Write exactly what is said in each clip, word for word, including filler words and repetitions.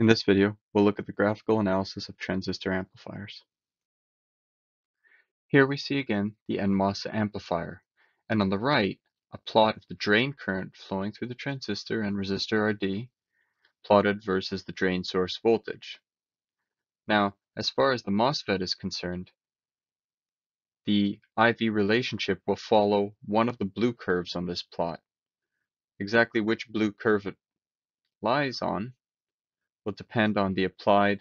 In this video, we'll look at the graphical analysis of transistor amplifiers. Here we see again the N MOS amplifier, and on the right, a plot of the drain current flowing through the transistor and resistor R D, plotted versus the drain source voltage. Now, as far as the MOSFET is concerned, the I V relationship will follow one of the blue curves on this plot. Exactly which blue curve it lies on will depend on the applied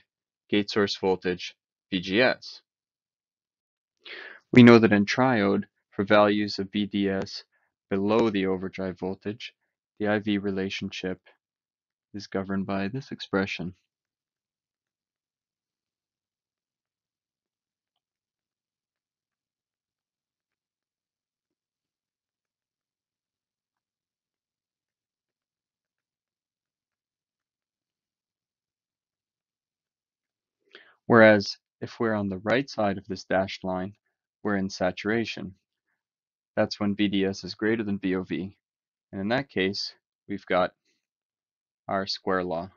gate source voltage, V G S. We know that in triode, for values of V D S below the overdrive voltage, the I V relationship is governed by this expression. Whereas if we're on the right side of this dashed line, we're in saturation. That's when V D S is greater than V O V. And in that case, we've got our square law.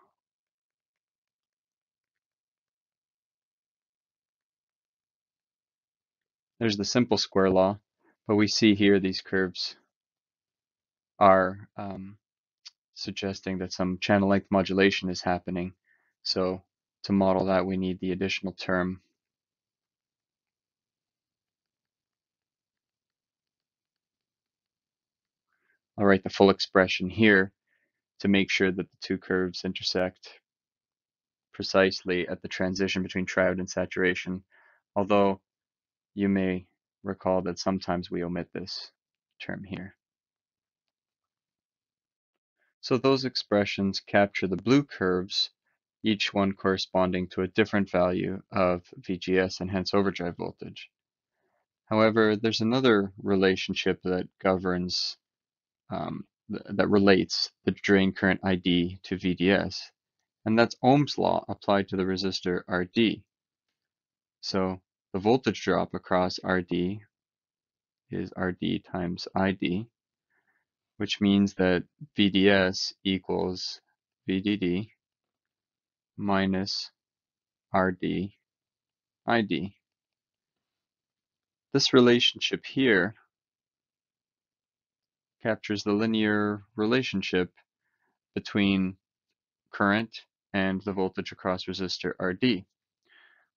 There's the simple square law, but we see here these curves are um, suggesting that some channel length modulation is happening. So to model that, we need the additional term . I'll write the full expression here to make sure that the two curves intersect precisely at the transition between triode and saturation, although you may recall that sometimes we omit this term here. So those expressions capture the blue curves, each one corresponding to a different value of V G S and hence overdrive voltage. However, there's another relationship that governs, um, th that relates the drain current I D to V D S, and that's Ohm's law applied to the resistor R D. So the voltage drop across R D is R D times I D, which means that V D S equals V D D minus R D, I D. This relationship here captures the linear relationship between current and the voltage across resistor R D.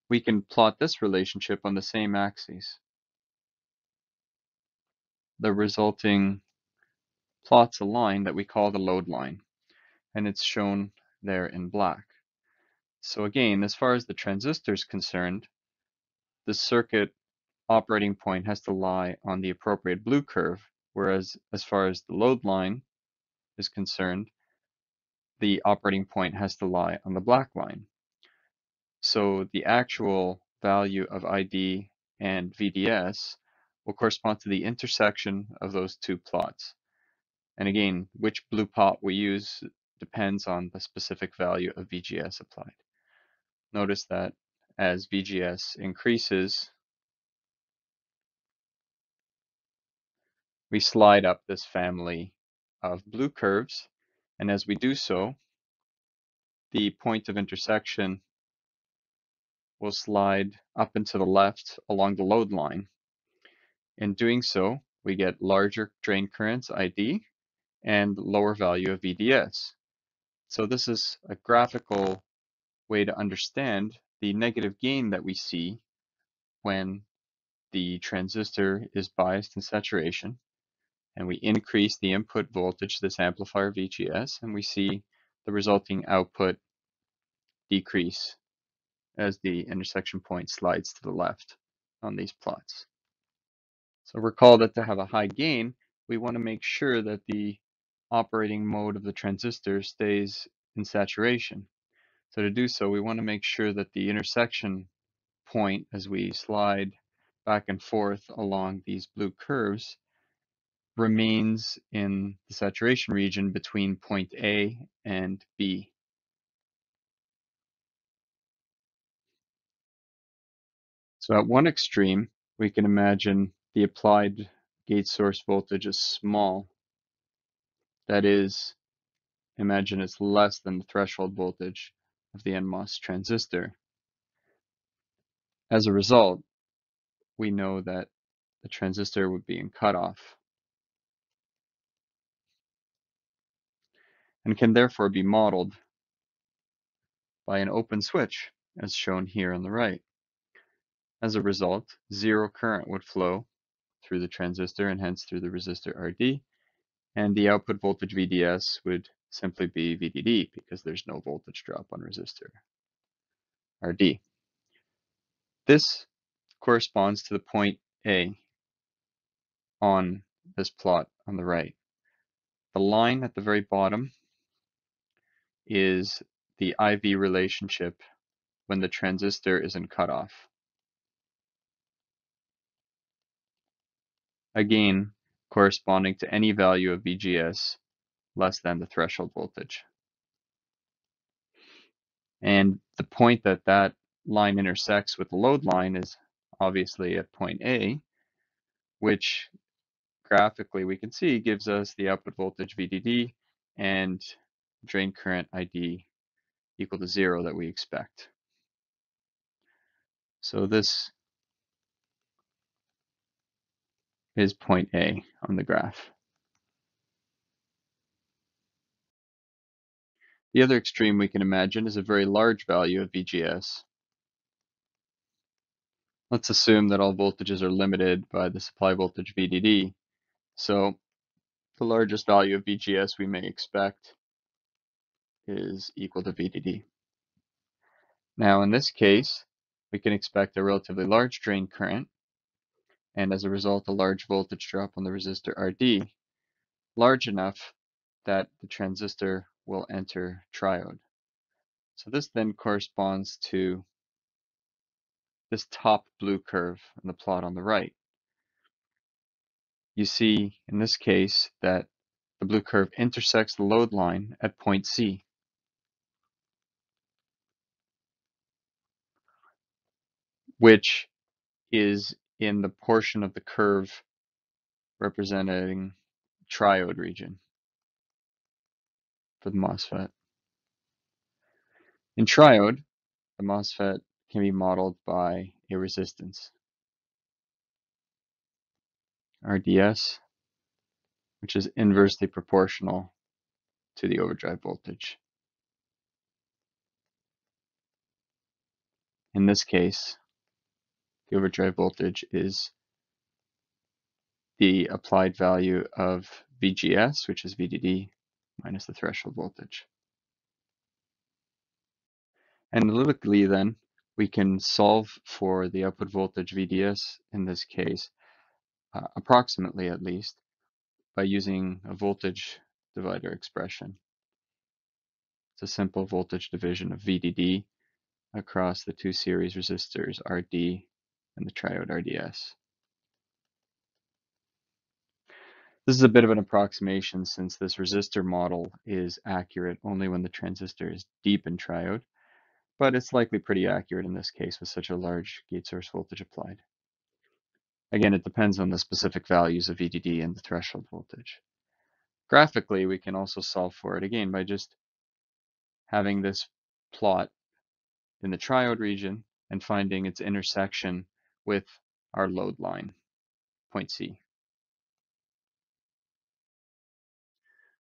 We can plot this relationship on the same axes. The resulting plots a line that we call the load line, and it's shown there in black. So again, as far as the transistor is concerned, the circuit operating point has to lie on the appropriate blue curve, whereas as far as the load line is concerned, the operating point has to lie on the black line. So the actual value of I D and V D S will correspond to the intersection of those two plots. And again, which blue plot we use depends on the specific value of V G S applied. Notice that as V G S increases, we slide up this family of blue curves. And as we do so, the point of intersection will slide up and to the left along the load line. In doing so, we get larger drain currents, I D, and lower value of V D S. So this is a graphical way to understand the negative gain that we see when the transistor is biased in saturation, and we increase the input voltage to this amplifier V G S, and we see the resulting output decrease as the intersection point slides to the left on these plots. So recall that to have a high gain, we want to make sure that the operating mode of the transistor stays in saturation. So to do so, we want to make sure that the intersection point, as we slide back and forth along these blue curves, remains in the saturation region between point A and B. So at one extreme, we can imagine the applied gate source voltage is small. That is, imagine it's less than the threshold voltage of the N MOS transistor. As a result, we know that the transistor would be in cutoff and can therefore be modeled by an open switch, as shown here on the right. As a result, zero current would flow through the transistor and hence through the resistor R D, and the output voltage V D S would simply be V D D because there's no voltage drop on resistor R D. This corresponds to the point A on this plot on the right. The line at the very bottom is the I V relationship when the transistor is in cutoff. Again, corresponding to any value of V G S less than the threshold voltage. And the point that that line intersects with the load line is obviously at point A, which graphically we can see gives us the output voltage V D D and drain current I D equal to zero that we expect. So this is point A on the graph. The other extreme we can imagine is a very large value of V G S. Let's assume that all voltages are limited by the supply voltage V D D. So the largest value of V G S we may expect is equal to V D D. Now in this case, we can expect a relatively large drain current, and as a result, a large voltage drop on the resistor R D, large enough that the transistor will enter triode. So this then corresponds to this top blue curve in the plot on the right. You see in this case that the blue curve intersects the load line at point C. Which is in the portion of the curve representing triode region for the MOSFET. In triode, the MOSFET can be modeled by a resistance, R D S, which is inversely proportional to the overdrive voltage. In this case, the overdrive voltage is the applied value of V G S, which is V D D, minus the threshold voltage. Analytically then, we can solve for the output voltage V D S in this case, uh, approximately at least, by using a voltage divider expression. It's a simple voltage division of V D D across the two series resistors R D and the triode R D S. This is a bit of an approximation since this resistor model is accurate only when the transistor is deep in triode, but it's likely pretty accurate in this case with such a large gate source voltage applied. Again, it depends on the specific values of V D D and the threshold voltage. Graphically, we can also solve for it again by just having this plot in the triode region and finding its intersection with our load line, point C.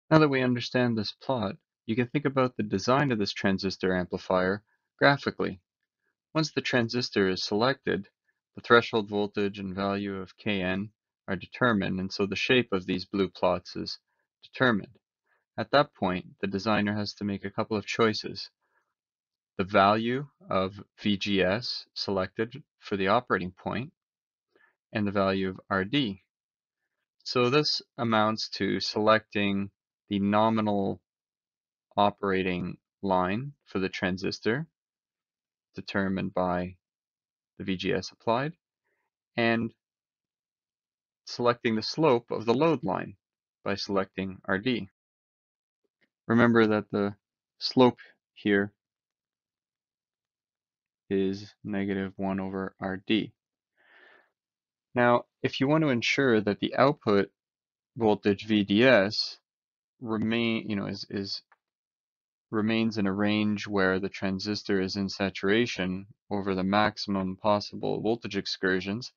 Now that we understand this plot, you can think about the design of this transistor amplifier graphically. Once the transistor is selected, the threshold voltage and value of Kn are determined, and so the shape of these blue plots is determined. At that point, the designer has to make a couple of choices. The value of V G S selected for the operating point, and the value of R D. So this amounts to selecting the nominal operating line for the transistor, determined by the V G S applied, and selecting the slope of the load line by selecting R D. Remember that the slope here is negative one over R D. Now, if you want to ensure that the output voltage V D S remain, you know, is, is remains in a range where the transistor is in saturation over the maximum possible voltage excursions,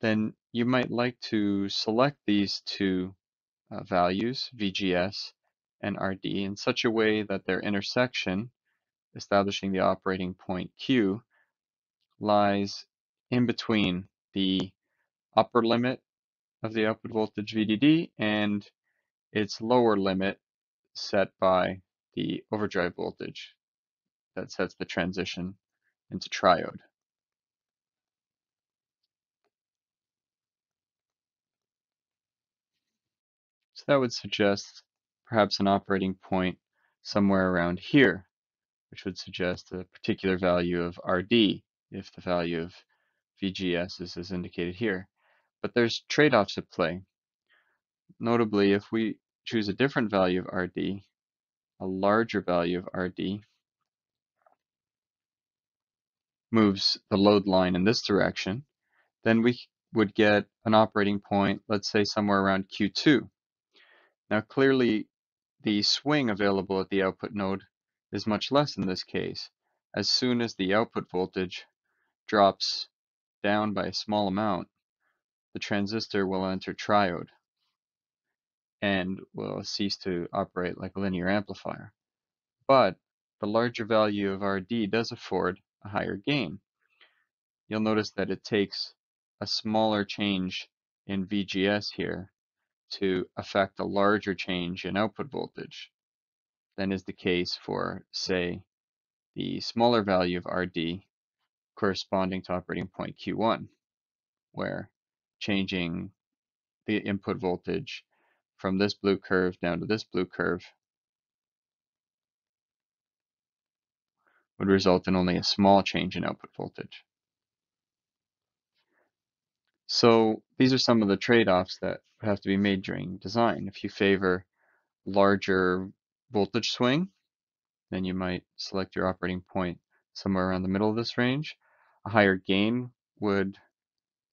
then you might like to select these two uh, values, V G S and R D, in such a way that their intersection, establishing the operating point Q, lies in between the upper limit of the output voltage V D D and its lower limit set by the overdrive voltage that sets the transition into triode. So that would suggest perhaps an operating point somewhere around here, which would suggest a particular value of R D if the value of V G S is as indicated here. But there's trade-offs at play. Notably, if we choose a different value of R D, a larger value of R D moves the load line in this direction, then we would get an operating point, let's say somewhere around Q two. Now clearly the swing available at the output node is much less in this case. As soon as the output voltage drops down by a small amount, the transistor will enter triode and will cease to operate like a linear amplifier. But the larger value of R D does afford a higher gain. You'll notice that it takes a smaller change in V G S here to affect a larger change in output voltage than is the case for, say, the smaller value of R D corresponding to operating point Q one, where changing the input voltage from this blue curve down to this blue curve would result in only a small change in output voltage. So these are some of the trade-offs that have to be made during design. If you favor larger voltage swing, then you might select your operating point somewhere around the middle of this range. A higher gain would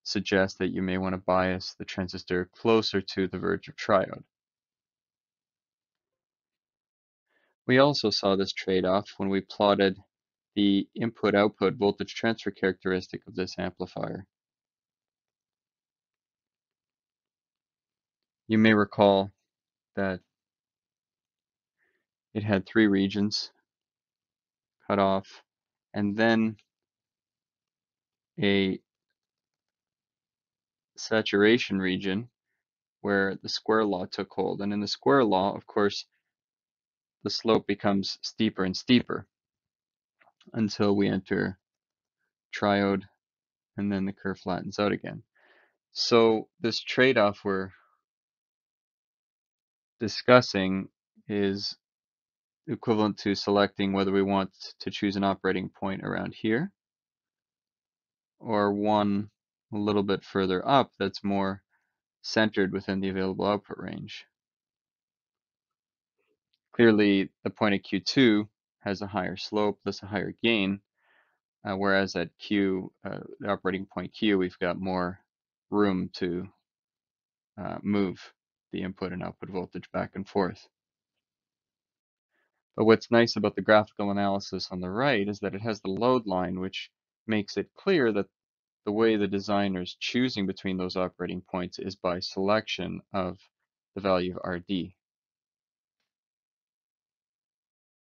suggest that you may want to bias the transistor closer to the verge of triode. We also saw this trade-off when we plotted the input-output voltage transfer characteristic of this amplifier. You may recall that it had three regions, cutoff, and then a saturation region where the square law took hold. And in the square law, of course, the slope becomes steeper and steeper until we enter triode, and then the curve flattens out again. So this trade-off we're discussing is equivalent to selecting whether we want to choose an operating point around here or one a little bit further up that's more centered within the available output range. Clearly, the point at Q two has a higher slope, thus a higher gain, uh, whereas at Q, uh, the operating point Q, we've got more room to uh, move the input and output voltage back and forth. But what's nice about the graphical analysis on the right is that it has the load line, which makes it clear that the way the designer's choosing between those operating points is by selection of the value of R D.